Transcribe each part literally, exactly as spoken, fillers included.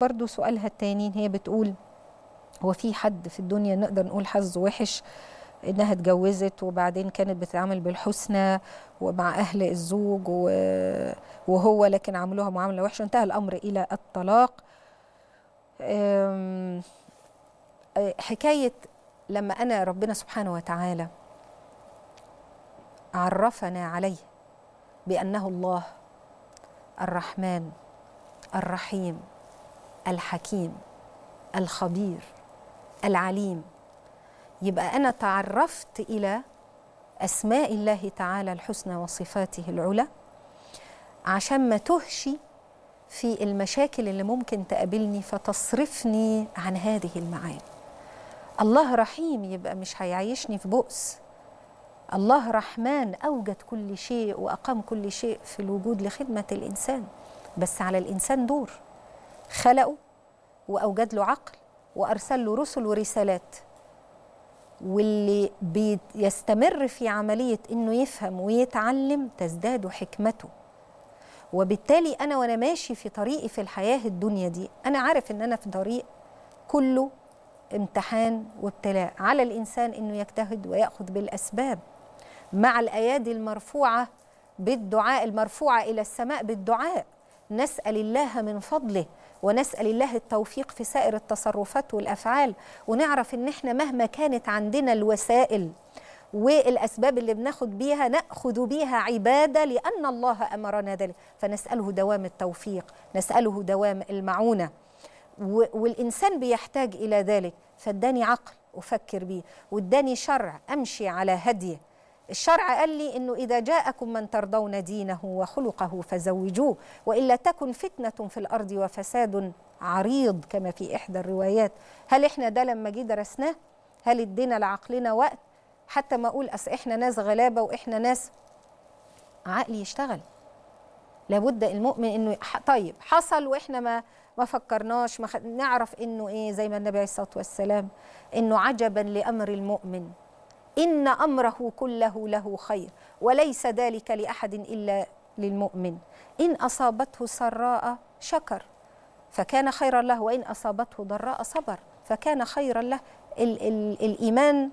برضو سؤالها التاني هي بتقول هو في حد في الدنيا نقدر نقول حظه وحش انها اتجوزت وبعدين كانت بتتعامل بالحسنى ومع اهل الزوج وهو لكن عملوها معامله وحشه انتهى الامر الى الطلاق. حكايه لما انا ربنا سبحانه وتعالى عرفنا عليه بانه الله الرحمن الرحيم الحكيم الخبير العليم، يبقى أنا تعرفت إلى أسماء الله تعالى الحسنى وصفاته العلى عشان ما تهش في المشاكل اللي ممكن تقابلني فتصرفني عن هذه المعاني. الله رحيم يبقى مش هيعيشني في بؤس، الله رحمن أوجد كل شيء وأقام كل شيء في الوجود لخدمة الإنسان، بس على الإنسان دور، خلقه وأوجد له عقل وأرسل له رسل ورسالات، واللي بيستمر في عملية إنه يفهم ويتعلم تزداد حكمته. وبالتالي أنا وأنا ماشي في طريقي في الحياة الدنيا دي أنا عارف إن أنا في طريق كله امتحان وابتلاء، على الإنسان إنه يجتهد ويأخذ بالأسباب مع الأيادي المرفوعة بالدعاء، المرفوعة إلى السماء بالدعاء، نسأل الله من فضله ونسأل الله التوفيق في سائر التصرفات والأفعال، ونعرف إن إحنا مهما كانت عندنا الوسائل والأسباب اللي بناخد بيها نأخذ بيها عبادة لأن الله أمرنا ذلك، فنسأله دوام التوفيق، نسأله دوام المعونة، والإنسان بيحتاج إلى ذلك. فاداني عقل أفكر بيه، واداني شرع أمشي على هديه. الشرع قال لي إنه إذا جاءكم من ترضون دينه وخلقه فزوجوه وإلا تكن فتنة في الأرض وفساد عريض كما في إحدى الروايات. هل إحنا ده لما جه درسناه هل ادينا لعقلنا وقت؟ حتى ما أقول أصل إحنا ناس غلابة وإحنا ناس عقلي يشتغل، لابد المؤمن إنه طيب حصل وإحنا ما ما فكرناش ما خ... نعرف إنه إيه زي ما النبي عليه الصلاة والسلام إنه عجبا لأمر المؤمن إن أمره كله له خير وليس ذلك لأحد إلا للمؤمن، إن أصابته سراء شكر فكان خيرا له وإن أصابته ضراء صبر فكان خيرا له. ال ال الإيمان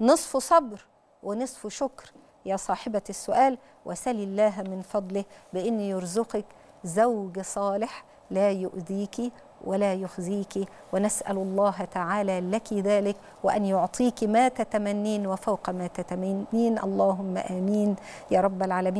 نصف صبر ونصف شكر يا صاحبة السؤال. وسل الله من فضله بأن يرزقك زوج صالح لا يؤذيك ولا يخزيك، ونسأل الله تعالى لك ذلك وأن يعطيك ما تتمنين وفوق ما تتمنين. اللهم آمين يا رب العالمين.